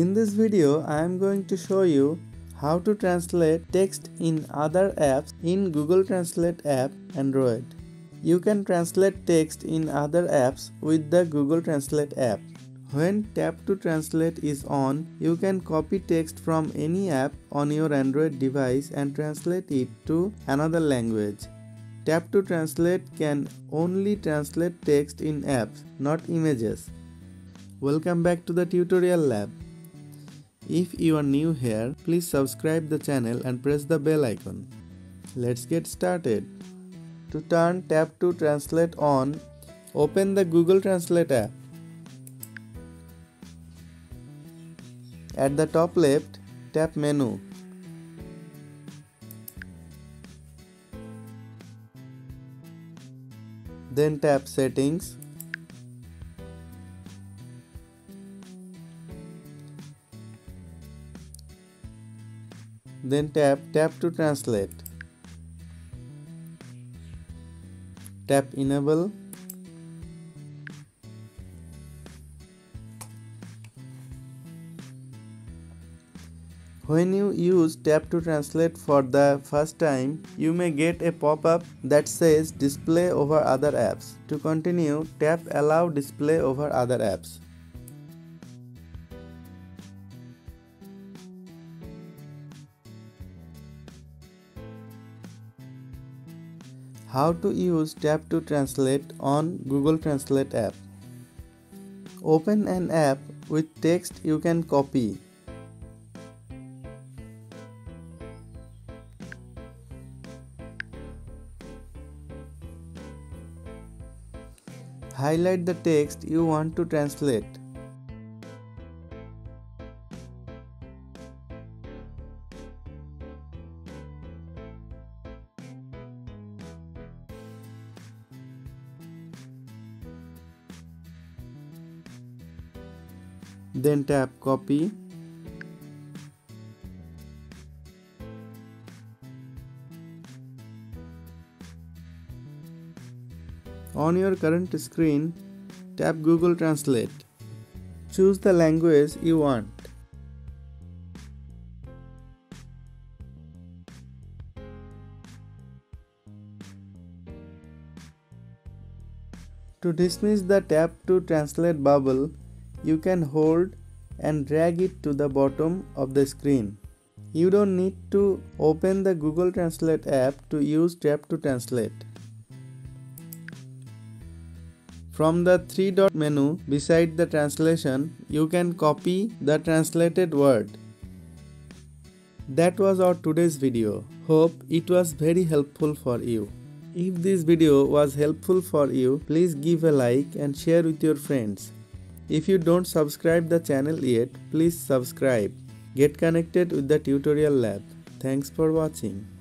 In this video, I am going to show you how to translate text in other apps in Google Translate app Android. You can translate text in other apps with the Google Translate app. When Tap to Translate is on, you can copy text from any app on your Android device and translate it to another language. Tap to Translate can only translate text in apps, not images. Welcome back to the Tutorial Lab. If you are new here, please subscribe the channel and press the bell icon. Let's get started. To turn Tap to Translate on, open the Google Translate app. At the top left, tap Menu. Then tap Settings. Then tap Tap to Translate. Tap Enable. When you use Tap to Translate for the first time, you may get a pop-up that says Display over other apps. To continue, tap Allow Display over other apps. How to use Tap to Translate on Google Translate app. Open an app with text you can copy. Highlight the text you want to translate. Then tap Copy. On your current screen, tap Google Translate. Choose the language you want. To dismiss the Tap to Translate bubble, you can hold and drag it to the bottom of the screen. You don't need to open the Google Translate app to use Tap to Translate. From the three-dot menu beside the translation, you can copy the translated word. That was our today's video. Hope it was very helpful for you. If this video was helpful for you, please give a like and share with your friends. If you don't subscribe the channel yet, please subscribe. Get connected with the Tutorial Lab. Thanks for watching.